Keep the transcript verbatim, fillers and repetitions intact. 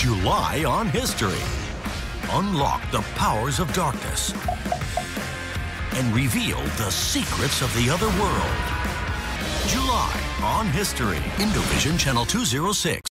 July on History. Unlock the powers of darkness and reveal the secrets of the other world. July on History, Indovision Channel two oh six.